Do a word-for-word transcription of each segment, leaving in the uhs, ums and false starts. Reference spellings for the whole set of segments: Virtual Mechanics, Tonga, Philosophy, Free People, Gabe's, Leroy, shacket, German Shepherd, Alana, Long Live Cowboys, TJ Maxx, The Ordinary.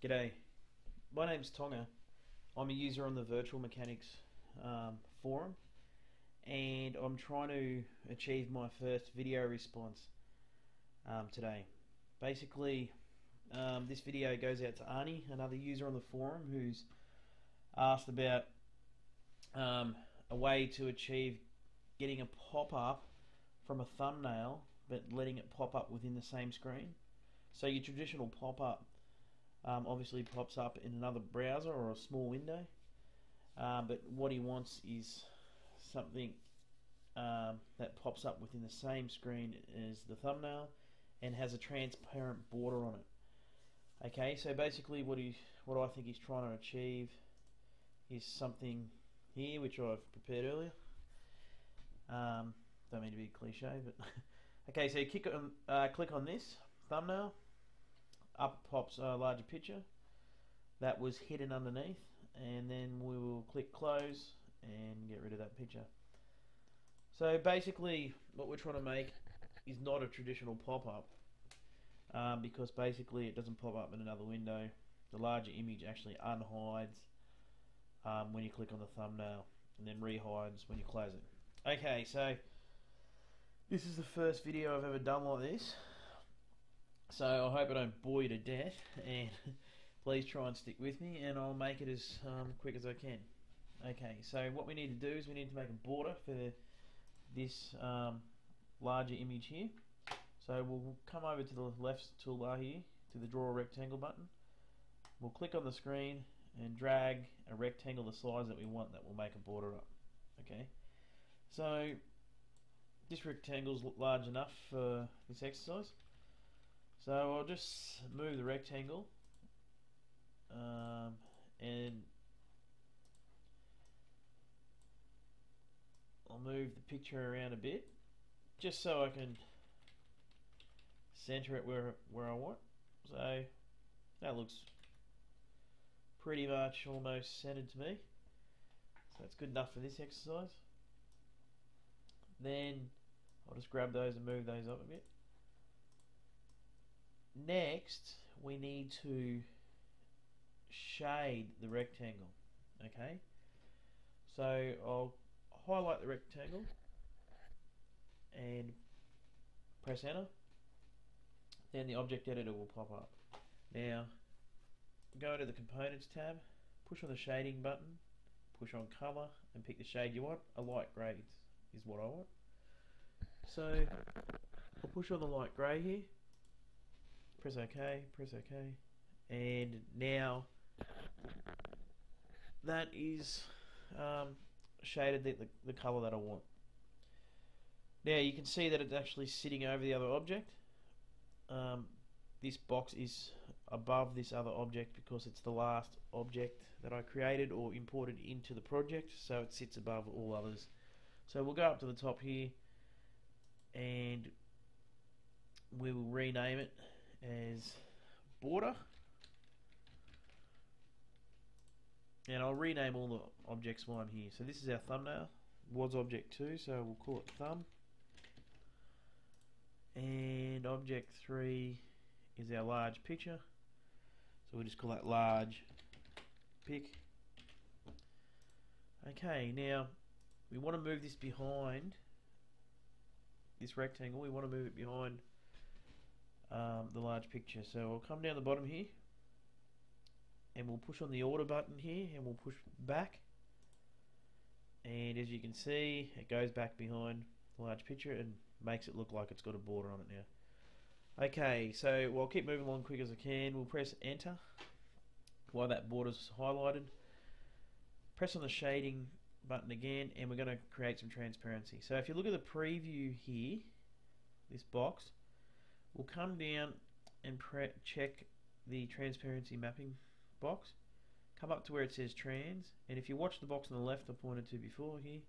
G'day, my name's Tonga. I'm a user on the Virtual Mechanics um, forum, and I'm trying to achieve my first video response um, today. Basically, um, this video goes out to Arnie, another user on the forum, who's asked about um, a way to achieve getting a pop-up from a thumbnail, but letting it pop up within the same screen. So your traditional pop-up Um, obviously pops up in another browser or a small window, uh, but what he wants is something um, that pops up within the same screen as the thumbnail and has a transparent border on it. Okay, so basically what he, what I think he's trying to achieve is something here which I've prepared earlier. Um, don't mean to be cliche, but okay, so you click on, uh, click on this thumbnail. Up pops a larger picture that was hidden underneath, and then we will click close and get rid of that picture. So basically what we're trying to make is not a traditional pop-up, um, because basically it doesn't pop up in another window. The larger image actually unhides um, when you click on the thumbnail, and then rehides when you close it. Okay, so this is the first video I've ever done like this, so I hope I don't bore you to death, and please try and stick with me, and I'll make it as um, quick as I can. Okay, so what we need to do is we need to make a border for this um, larger image here. So we'll come over to the left toolbar here, to the draw a rectangle button. We'll click on the screen and drag a rectangle the size that we want that will make a border up. Okay, so this rectangle's large enough for this exercise. So I'll just move the rectangle um, and I'll move the picture around a bit just so I can center it where, where I want. So that looks pretty much almost centered to me. So that's good enough for this exercise. Then I'll just grab those and move those up a bit. Next, we need to shade the rectangle. Okay, so I'll highlight the rectangle and press enter. Then the object editor will pop up. Now, go to the components tab, push on the shading button, push on color, and pick the shade you want. A light grey is what I want. So I'll push on the light grey here. Press OK, press OK, and now that is um, shaded the, the, the colour that I want. Now you can see that it's actually sitting over the other object. Um, this box is above this other object because it's the last object that I created or imported into the project, so it sits above all others. So we'll go up to the top here and we will rename it as border, and I'll rename all the objects while I'm here. So this is our thumbnail, was object two, so we'll call it thumb, and object three is our large picture, so we'll just call that large pic. Okay, now we want to move this behind this rectangle, we want to move it behind Um, the large picture. So I'll come down the bottom here and we'll push on the order button here and we'll push back, and as you can see it goes back behind the large picture and makes it look like it's got a border on it now. Okay, so I'll keep moving along quick as I can. We'll press enter while that border's highlighted, press on the shading button again, and we're going to create some transparency. So if you look at the preview here, this box, we'll come down and pre check the transparency mapping box, come up to where it says trans, and if you watch the box on the left I pointed to before here,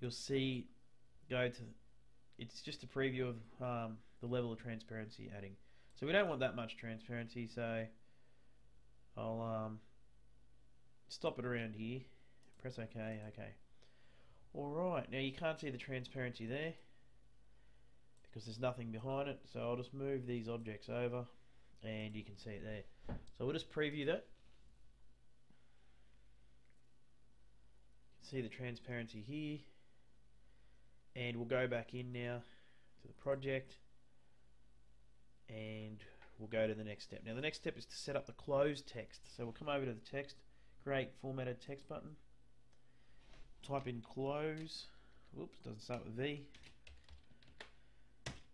you'll see go to it's just a preview of um, the level of transparency adding. So we don't want that much transparency, so I'll um, stop it around here, press OK. OK, alright, now you can't see the transparency there because there's nothing behind it, so I'll just move these objects over and you can see it there. So we'll just preview that. See the transparency here, and we'll go back in now to the project and we'll go to the next step. Now the next step is to set up the closed text, so we'll come over to the text, create formatted text button, type in close, whoops, doesn't start with V,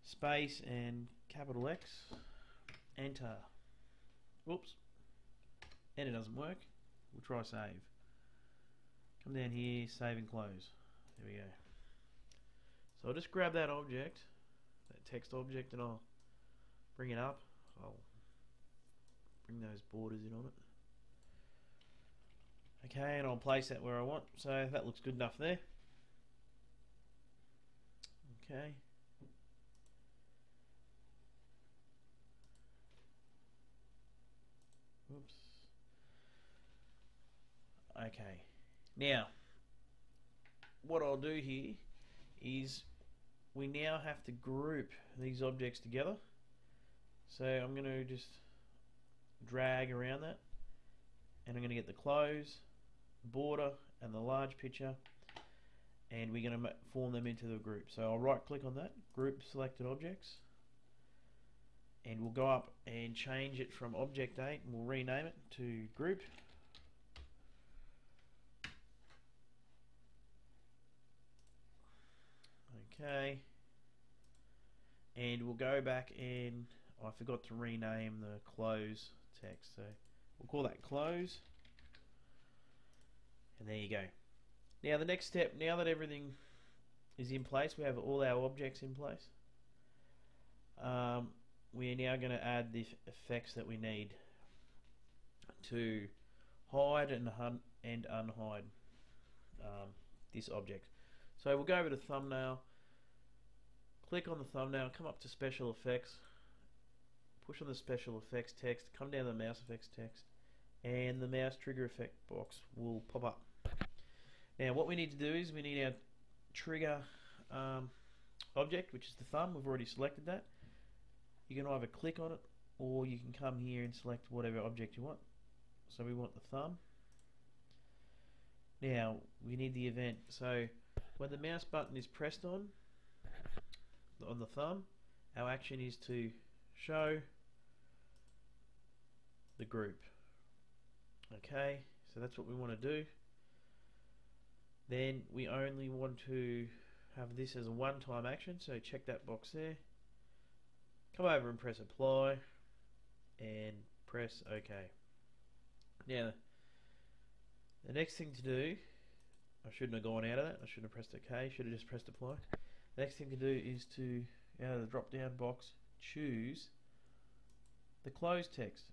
space and capital X, enter, whoops, and it doesn't work. We'll try save. Come down here, save and close. There we go. So I'll just grab that object, that text object, and I'll bring it up. I'll bring those borders in on it. Okay, and I'll place that where I want. So that looks good enough there. Okay. Oops. Okay. Now, what I'll do here is we now have to group these objects together. So I'm going to just drag around that, and I'm going to get the close, border, and the large picture, and we're going to form them into the group. So I'll right click on that, group selected objects, and we'll go up and change it from object eight, and we'll rename it to group. Okay, and we'll go back and I forgot to rename the close text, so we'll call that close, and there you go. Now the next step, now that everything is in place, we have all our objects in place, um, we are now going to add the effects that we need to hide and, un and unhide um, this object. So we'll go over to thumbnail, click on the thumbnail, come up to special effects, push on the special effects text, come down to the mouse effects text, and the mouse trigger effect box will pop up. Now what we need to do is we need our trigger um, object, which is the thumb. We've already selected that. You can either click on it or you can come here and select whatever object you want. So we want the thumb. Now we need the event, so when the mouse button is pressed on on the thumb, our action is to show the group. Okay, so that's what we want to do. Then we only want to have this as a one-time action, so check that box there, come over and press apply and press OK. Now the next thing to do, I shouldn't have gone out of that, I shouldn't have pressed OK, should have just pressed apply. The next thing to do is to, out of the drop down box, choose the closed text,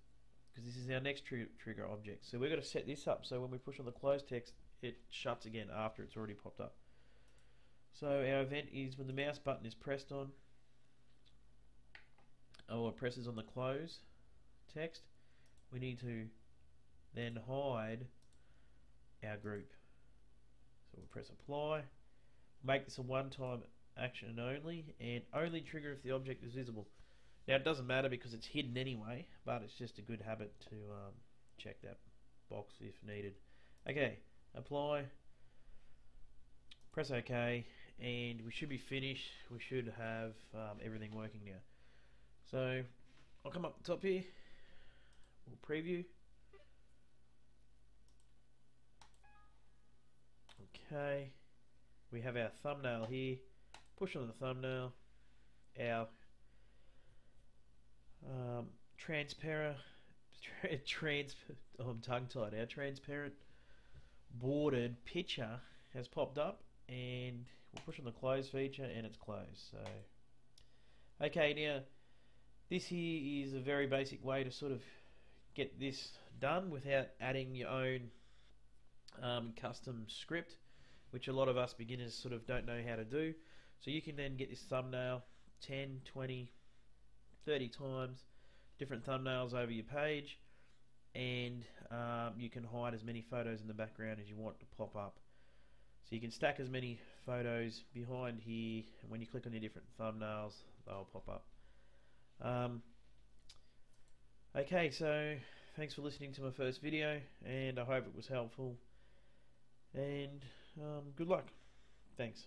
because this is our next tri trigger object. So we're going to set this up so when we push on the closed text it shuts again after it's already popped up. So our event is when the mouse button is pressed on, or presses on the close text, we need to then hide our group. We'll press apply, make this a one-time action only, and only trigger if the object is visible. Now it doesn't matter because it's hidden anyway, but it's just a good habit to um, check that box if needed. Okay, apply, press OK, and we should be finished. We should have um, everything working now. So I'll come up the top here, we'll preview. Okay, we have our thumbnail here, push on the thumbnail, our um, transparent, tra trans oh, I'm tongue-tied, our transparent bordered picture has popped up, and we'll push on the close feature and it's closed. So, okay, now this here is a very basic way to sort of get this done without adding your own Um, custom script, which a lot of us beginners sort of don't know how to do. So you can then get this thumbnail ten, twenty, thirty times, different thumbnails over your page, and um, you can hide as many photos in the background as you want to pop up. So you can stack as many photos behind here, and when you click on your different thumbnails they'll pop up. Um, okay, so thanks for listening to my first video, and I hope it was helpful, and um, good luck. Thanks.